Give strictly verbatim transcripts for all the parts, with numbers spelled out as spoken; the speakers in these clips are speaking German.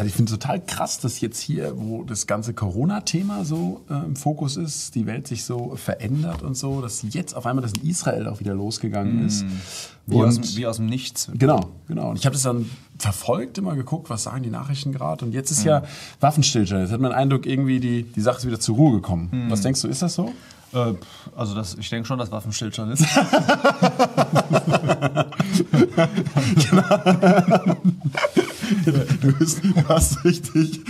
Also ich finde es total krass, dass jetzt hier, wo das ganze Corona-Thema so äh, im Fokus ist, die Welt sich so verändert und so, dass jetzt auf einmal das in Israel auch wieder losgegangen ist. Mm. Wie, und, aus, wie aus dem Nichts. Genau, genau. Und ich habe das dann verfolgt, immer geguckt, was sagen die Nachrichten gerade. Und jetzt ist mm. ja Waffenstillstand. Jetzt hat man den Eindruck, irgendwie die, die Sache ist wieder zur Ruhe gekommen. Mm. Was denkst du, ist das so? Äh, also das, ich denke schon, dass Waffenstillstand ist. Genau. Du, bist, du hast richtig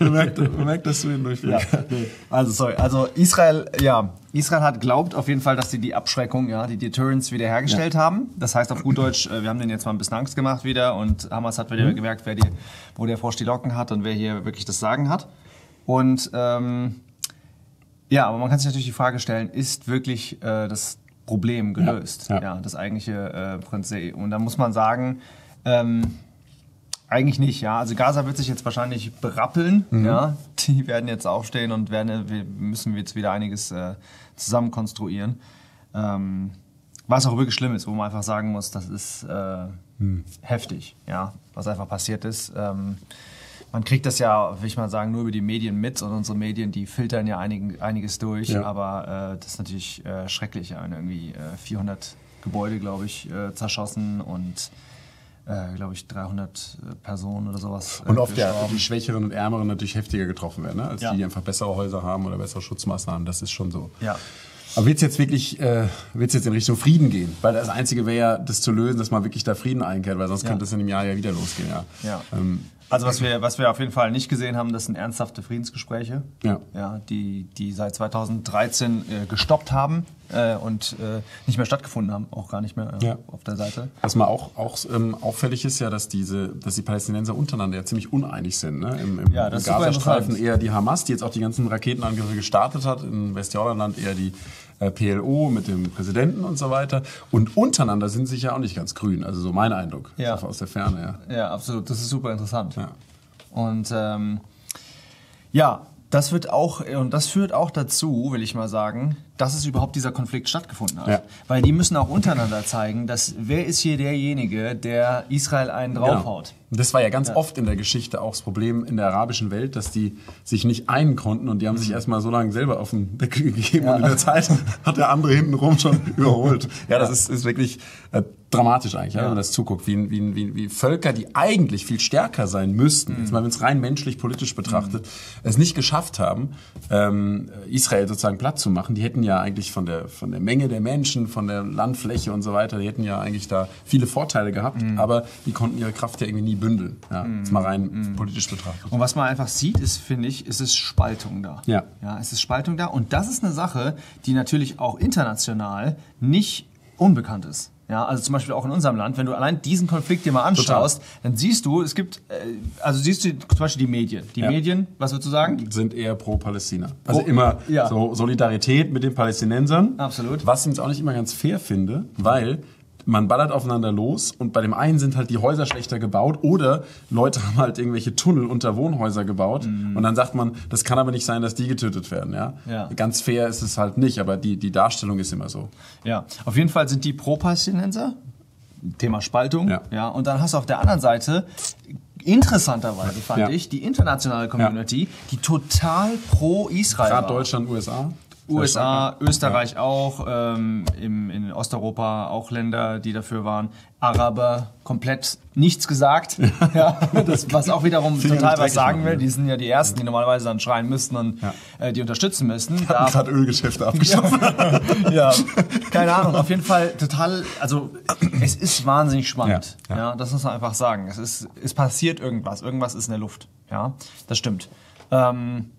gemerkt, merkt, dass du ihn durchführst. Ja. Also, sorry. Also, Israel, ja. Israel hat glaubt auf jeden Fall, dass sie die Abschreckung, ja, die Deterrence wiederhergestellt ja. haben. Das heißt auf gut Deutsch, wir haben den jetzt mal ein bisschen Angst gemacht wieder und Hamas hat wieder mhm. gemerkt, wer die, wo der Frosch die Locken hat und wer hier wirklich das Sagen hat. Und, ähm, ja, aber man kann sich natürlich die Frage stellen, ist wirklich äh, das Problem gelöst? Ja, ja. ja das eigentliche äh, Prinzip. Und da muss man sagen, ähm, eigentlich nicht, ja. Also Gaza wird sich jetzt wahrscheinlich berappeln, mhm. ja. Die werden jetzt aufstehen und werden, wir müssen jetzt wieder einiges äh, zusammen konstruieren. Ähm, was auch wirklich schlimm ist, wo man einfach sagen muss, das ist äh, mhm. heftig, ja, was einfach passiert ist. Ähm, man kriegt das ja, will ich mal sagen, nur über die Medien mit und unsere Medien, die filtern ja einig, einiges durch, ja. aber äh, das ist natürlich äh, schrecklich. Ja. Irgendwie äh, vierhundert Gebäude, glaube ich, äh, zerschossen und Äh, glaube ich, dreihundert äh, Personen oder sowas. Äh, und oft ja die Schwächeren und Ärmeren natürlich heftiger getroffen werden, ne? als ja. die, die einfach bessere Häuser haben oder bessere Schutzmaßnahmen. Das ist schon so. Ja. Aber wird es jetzt wirklich äh, wird's jetzt in Richtung Frieden gehen? Weil das Einzige wäre ja, das zu lösen, dass man wirklich da Frieden einkehrt, weil sonst ja. könnte es in einem Jahr ja wieder losgehen. Ja. Ja. Ähm, also was wir, was wir auf jeden Fall nicht gesehen haben, das sind ernsthafte Friedensgespräche, ja. Ja, die, die seit zweitausenddreizehn äh, gestoppt haben. Äh, und äh, nicht mehr stattgefunden haben, auch gar nicht mehr äh, ja. auf der Seite. Was mal auch, auch ähm, auffällig ist, ja, dass, diese, dass die Palästinenser untereinander ja ziemlich uneinig sind. Ne? Im, im, ja, das im Gazastreifen eher die Hamas, die jetzt auch die ganzen Raketenangriffe gestartet hat, im Westjordanland eher die äh, P L O mit dem Präsidenten und so weiter. Und untereinander sind sich ja auch nicht ganz grün, also so mein Eindruck ja. aus der Ferne. Ja. ja, absolut, das ist super interessant. Ja. Und ähm, ja, das wird auch, und das führt auch dazu, will ich mal sagen, dass es überhaupt dieser Konflikt stattgefunden hat. Ja. Weil die müssen auch untereinander zeigen, dass wer ist hier derjenige, der Israel einen draufhaut. Genau. Und das war ja ganz ja. oft in der Geschichte auch das Problem in der arabischen Welt, dass die sich nicht einen konnten und die haben sich erstmal so lange selber auf den Deckel gegeben ja. und in der Zeit hat der andere hintenrum schon überholt. Ja, das ja. Ist, ist wirklich äh, dramatisch eigentlich, ja. wenn man das zuguckt, wie, wie, wie, wie Völker, die eigentlich viel stärker sein müssten, mhm. jetzt mal wenn es rein menschlich politisch betrachtet, mhm. es nicht geschafft haben, ähm, Israel sozusagen platt zu machen. Die hätten ja eigentlich von der, von der Menge der Menschen, von der Landfläche und so weiter, die hätten ja eigentlich da viele Vorteile gehabt, mhm. aber die konnten ihre Kraft ja irgendwie nie bündeln. Ja, mhm. Jetzt mal rein mhm. politisch betrachtet. Und was man einfach sieht, ist, finde ich, ist es Spaltung da. Ja. ja. Es ist Spaltung da und das ist eine Sache, die natürlich auch international nicht unbekannt ist. Ja, also zum Beispiel auch in unserem Land, wenn du allein diesen Konflikt dir mal anschaust, total. Dann siehst du, es gibt, also siehst du zum Beispiel die Medien. Die ja. Medien, was würdest du sagen? Sind eher pro Palästina. Also pro, immer ja. so Solidarität mit den Palästinensern. Absolut. Was ich jetzt auch nicht immer ganz fair finde, weil man ballert aufeinander los und bei dem einen sind halt die Häuser schlechter gebaut oder Leute haben halt irgendwelche Tunnel unter Wohnhäuser gebaut mhm. und dann sagt man, das kann aber nicht sein, dass die getötet werden. Ja? Ja. Ganz fair ist es halt nicht, aber die, die Darstellung ist immer so. Ja, auf jeden Fall sind die Pro-Palästinenser, Thema Spaltung, ja. ja. Und dann hast du auf der anderen Seite, interessanterweise fand ja. ich, die internationale Community, ja. die total pro Israel war. Gerade Deutschland, U S A. U S A, Österreich ja. auch, ähm, im, in Osteuropa auch Länder, die dafür waren. Araber, komplett nichts gesagt, ja. Ja, das, was auch wiederum total was sagen will. Die sind ja die Ersten, die normalerweise dann schreien müssten und ja. äh, die unterstützen müssten. Die hatten gerade Ölgeschäfte abgeschafft. ja. Keine Ahnung, auf jeden Fall total, also es ist wahnsinnig spannend. Ja. Ja. Ja, das muss man einfach sagen. Es, ist, es passiert irgendwas, irgendwas ist in der Luft. Ja, das stimmt. Ähm,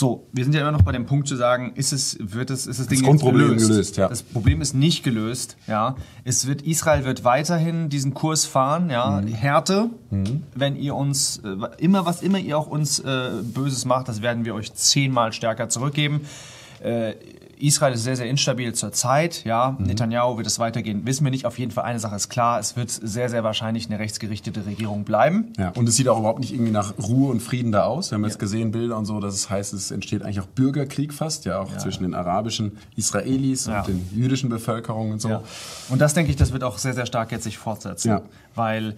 So, wir sind ja immer noch bei dem Punkt zu sagen, ist es, wird es, ist das Ding jetzt gelöst? gelöst ja. Das Problem ist nicht gelöst, ja. Es wird, Israel wird weiterhin diesen Kurs fahren, ja. Mhm. Härte, mhm. wenn ihr uns, immer was immer ihr auch uns äh, Böses macht, das werden wir euch zehnmal stärker zurückgeben. Äh, Israel ist sehr, sehr instabil zurzeit, ja. Mhm. Netanyahu wird es weitergehen, wissen wir nicht. Auf jeden Fall eine Sache ist klar, es wird sehr, sehr wahrscheinlich eine rechtsgerichtete Regierung bleiben. Ja, und es sieht auch überhaupt nicht irgendwie nach Ruhe und Frieden da aus. Wir haben ja. jetzt gesehen, Bilder und so, dass es heißt, es entsteht eigentlich auch Bürgerkrieg fast, ja, auch ja. zwischen den arabischen Israelis ja. und den jüdischen Bevölkerungen und so. Ja. Und das, denke ich, das wird auch sehr, sehr stark jetzt sich fortsetzen, ja. weil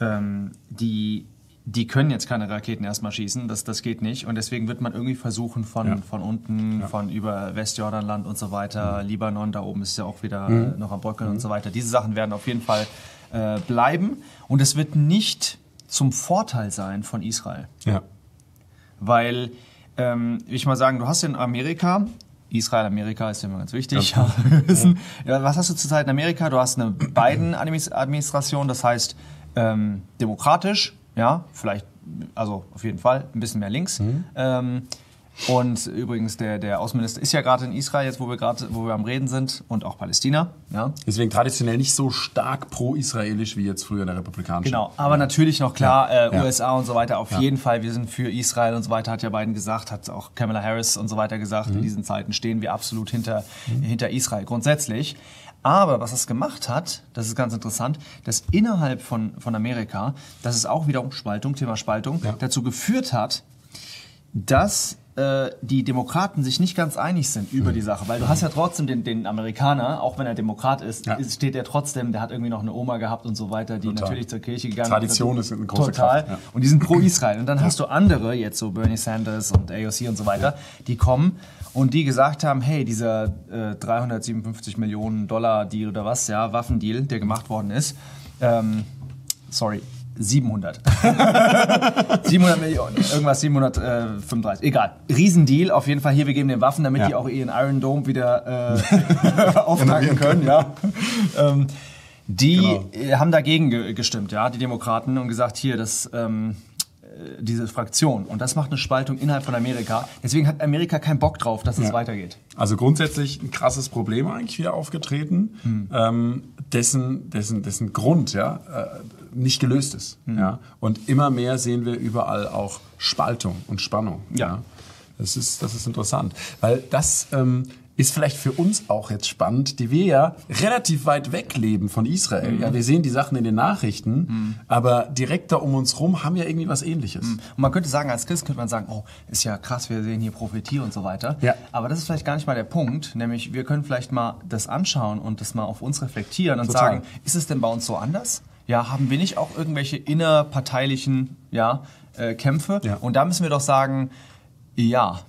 ähm, die die können jetzt keine Raketen erstmal schießen, das, das geht nicht. Und deswegen wird man irgendwie versuchen, von, ja. von unten, ja. von über Westjordanland und so weiter, mhm. Libanon, da oben ist ja auch wieder mhm. noch am Bröckeln mhm. und so weiter. Diese Sachen werden auf jeden Fall äh, bleiben. Und es wird nicht zum Vorteil sein von Israel. Ja. Weil, ähm, will ich mal sagen, du hast in Amerika... Israel, Amerika ist ja immer ganz wichtig. Ja. Ja, was hast du zurzeit in Amerika? Du hast eine Biden-Administration, das heißt ähm, demokratisch, ja, vielleicht, also auf jeden Fall ein bisschen mehr links. Mhm. Ähm, und übrigens, der, der Außenminister ist ja gerade in Israel, jetzt wo wir gerade, wo wir am Reden sind, und auch Palästina. Ja. Deswegen traditionell nicht so stark pro-israelisch wie jetzt früher in der republikanischen. Genau, aber ja. natürlich noch klar, ja. Äh, ja. U S A und so weiter, auf ja. jeden Fall, wir sind für Israel und so weiter, hat ja Biden gesagt, hat auch Kamala Harris und so weiter gesagt, mhm. in diesen Zeiten stehen wir absolut hinter, mhm. hinter Israel grundsätzlich. Aber was es gemacht hat, das ist ganz interessant, dass innerhalb von, von Amerika, dass es auch wiederum Spaltung, Thema Spaltung, ja. dazu geführt hat, dass die Demokraten sich nicht ganz einig sind über die Sache, weil du hast ja trotzdem den, den Amerikaner, auch wenn er Demokrat ist, ja. steht er trotzdem, der hat irgendwie noch eine Oma gehabt und so weiter, die total. natürlich zur Kirche gegangen Tradition ist. Tradition ist eine große total. Kraft. Ja. Und die sind pro Israel. Und dann ja. hast du andere, jetzt so Bernie Sanders und A O C und so weiter, ja. die kommen und die gesagt haben, hey, dieser äh, dreihundertsiebenundfünfzig Millionen Dollar Deal oder was, ja, Waffendeal, der gemacht worden ist, ähm, sorry, siebenhundert. siebenhundert Millionen, irgendwas siebenhundertfünfunddreißig. Egal. Riesendeal auf jeden Fall. Hier, wir geben den Waffen, damit ja. die auch ihren Iron Dome wieder äh, auftanken können. Ja. Ähm, die genau. haben dagegen ge gestimmt, ja, die Demokraten, und gesagt, hier, das... Ähm, diese Fraktion. Und das macht eine Spaltung innerhalb von Amerika. Deswegen hat Amerika keinen Bock drauf, dass es ja. weitergeht. Also grundsätzlich ein krasses Problem eigentlich wieder aufgetreten, mhm. ähm, dessen, dessen, dessen Grund ja, äh, nicht gelöst ist. Mhm. Ja? Und immer mehr sehen wir überall auch Spaltung und Spannung. Ja. Ja? Das ist, das ist interessant. Weil das... Ähm, ist vielleicht für uns auch jetzt spannend, die wir ja relativ weit weg leben von Israel. Mhm. Ja, wir sehen die Sachen in den Nachrichten, mhm. aber direkt da um uns rum haben ja irgendwie was Ähnliches. Mhm. Und man könnte sagen, als Christ könnte man sagen, oh, ist ja krass, wir sehen hier Prophetie und so weiter. Ja. Aber das ist vielleicht gar nicht mal der Punkt, nämlich wir können vielleicht mal das anschauen und das mal auf uns reflektieren und Total. sagen, ist es denn bei uns so anders? Ja, haben wir nicht auch irgendwelche innerparteilichen ja, äh, Kämpfe? Ja. Und da müssen wir doch sagen, ja.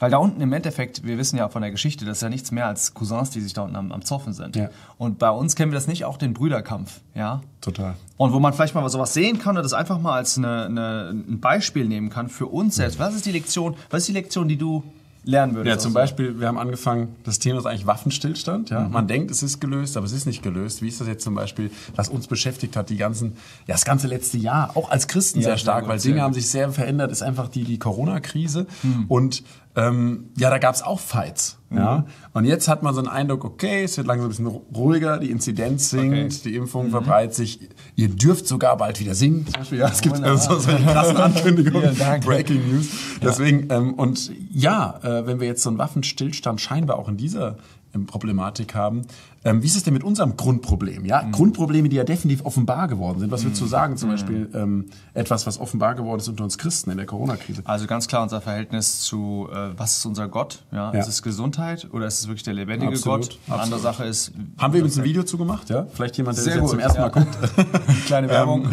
Weil da unten im Endeffekt, wir wissen ja von der Geschichte, das ist ja nichts mehr als Cousins, die sich da unten am, am Zoffen sind. Ja. Und bei uns kennen wir das nicht, auch den Brüderkampf. Ja? Total. Und wo man vielleicht mal sowas sehen kann oder das einfach mal als eine, eine, ein Beispiel nehmen kann für uns selbst. Was ist die Lektion, was ist die Lektion, die du lernen würdest? Ja, zum Beispiel, wir haben angefangen, das Thema ist eigentlich Waffenstillstand. Ja? Mhm. Man denkt, es ist gelöst, aber es ist nicht gelöst. Wie ist das jetzt zum Beispiel, was uns beschäftigt hat, die ganzen, ja, das ganze letzte Jahr, auch als Christen ja, sehr stark, sehr weil Dinge haben sich sehr verändert, ist einfach die, die Corona-Krise mhm. und Ähm, ja, da gab's auch Fights. Mhm. Ja? Und jetzt hat man so einen Eindruck, okay, es wird langsam ein bisschen ruhiger, die Inzidenz sinkt, okay. die Impfung mhm. verbreitet sich. Ihr dürft sogar bald wieder singen. Zum Beispiel, ja, es gibt äh, so, so eine krasse Ankündigung, ja, Breaking News. Ja. Deswegen, ähm, und ja, äh, wenn wir jetzt so einen Waffenstillstand scheinbar auch in dieser ähm, Problematik haben, ähm, wie ist es denn mit unserem Grundproblem? Ja? Mhm. Grundprobleme, die ja definitiv offenbar geworden sind. Was mhm. würdest du sagen, zum mhm. Beispiel ähm, etwas, was offenbar geworden ist unter uns Christen in der Corona-Krise? Also ganz klar unser Verhältnis zu äh, was ist unser Gott? Ja, ja. Ist es Gesundheit oder ist es wirklich der lebendige Absolut. Gott? Eine Absolut. andere Sache ist... Haben wir übrigens ein Video zu gemacht? Ja? Vielleicht jemand, der Sehr das jetzt gut. zum ersten Mal ja. guckt. Kleine Werbung.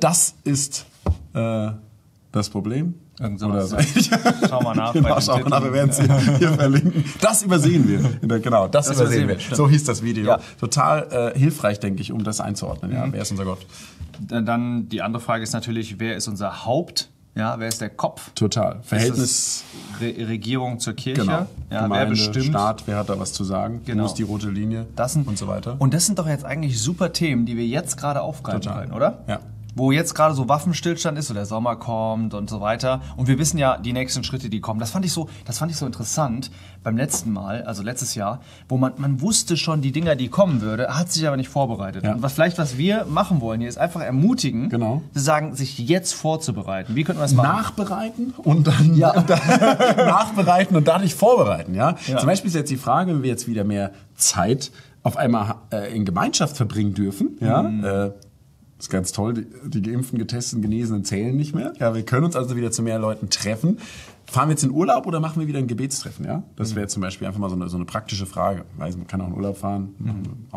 Das ist äh, das Problem. Oder so. Schau mal nach. Genau, schau mal nach, wir werden es hier, hier verlinken. Das übersehen wir. Genau, das, das übersehen wir. Stimmt. So hieß das Video. Ja. Total äh, hilfreich, denke ich, um das einzuordnen. Ja. Mhm. Wer ist unser Gott? Dann die andere Frage ist natürlich, wer ist unser Haupt? Ja, wer ist der Kopf? Total. Verhältnis Re Regierung zur Kirche. Genau. Ja, Gemeinde, wer bestimmt? Staat, wer hat da was zu sagen? Genau. Wo ist die rote Linie? Das sind, und so weiter. Und das sind doch jetzt eigentlich super Themen, die wir jetzt gerade aufgreifen Total. können, oder? Ja. Wo jetzt gerade so Waffenstillstand ist, so der Sommer kommt und so weiter. Und wir wissen ja die nächsten Schritte, die kommen. Das fand ich so, das fand ich so interessant beim letzten Mal, also letztes Jahr, wo man, man wusste schon die Dinger, die kommen würde, hat sich aber nicht vorbereitet. Ja. Und was, vielleicht was wir machen wollen hier, ist einfach ermutigen, genau. zu sagen, sich jetzt vorzubereiten. Wie könnten wir das machen? Nachbereiten und dann, ja. und dann nachbereiten und dadurch vorbereiten. Ja? Ja. Zum Beispiel ist jetzt die Frage, wenn wir jetzt wieder mehr Zeit auf einmal äh, in Gemeinschaft verbringen dürfen, ja, mhm. äh, das ist ganz toll, die, die Geimpften, Getesteten, Genesenen zählen nicht mehr. Ja, wir können uns also wieder zu mehr Leuten treffen. fahren wir jetzt in Urlaub oder machen wir wieder ein Gebetstreffen? Ja? Das wäre zum Beispiel einfach mal so eine, so eine praktische Frage. Weiß, man kann auch in Urlaub fahren. Mhm.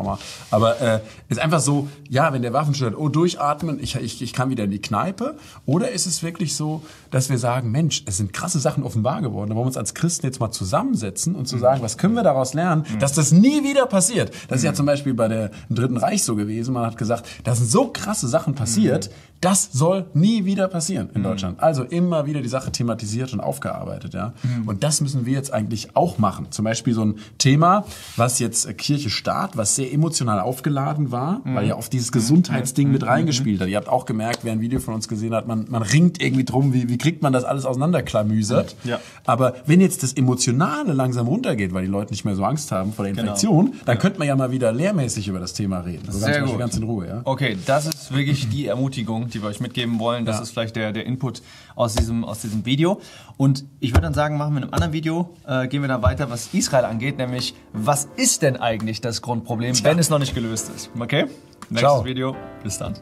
Aber äh, ist einfach so, ja, wenn der Waffenstillstand, oh, durchatmen, ich, ich, ich kann wieder in die Kneipe. Oder ist es wirklich so, dass wir sagen, Mensch, es sind krasse Sachen offenbar geworden. Da wollen wir uns als Christen jetzt mal zusammensetzen und zu sagen, was können wir daraus lernen, mhm. dass das nie wieder passiert. Das ist mhm. ja zum Beispiel bei der, im Dritten Reich so gewesen. Man hat gesagt, da sind so krasse Sachen passiert, mhm. das soll nie wieder passieren in mhm. Deutschland. Also immer wieder die Sache thematisiert und aufgearbeitet. Gearbeitet, ja. Mhm. Und das müssen wir jetzt eigentlich auch machen. Zum Beispiel so ein Thema, was jetzt Kirche-Staat, was sehr emotional aufgeladen war, mhm. weil ja oft dieses Gesundheitsding mhm. mit reingespielt hat. Ihr habt auch gemerkt, wer ein Video von uns gesehen hat, man, man ringt irgendwie drum, wie, wie kriegt man das alles auseinanderklamüsert. Ja. Aber wenn jetzt das Emotionale langsam runtergeht, weil die Leute nicht mehr so Angst haben vor der Infektion, genau. dann ja. könnte man ja mal wieder lehrmäßig über das Thema reden. So ganz, sehr gut. Ganz in Ruhe, ja. Okay, das ist wirklich die Ermutigung, die wir euch mitgeben wollen. Das ja. ist vielleicht der, der Input aus diesem, aus diesem Video. Und Und ich würde dann sagen, machen wir in einem anderen Video, äh, gehen wir dann weiter, was Israel angeht, nämlich was ist denn eigentlich das Grundproblem, wenn es noch nicht gelöst ist? Okay? Nächstes Ciao. Video. Bis dann.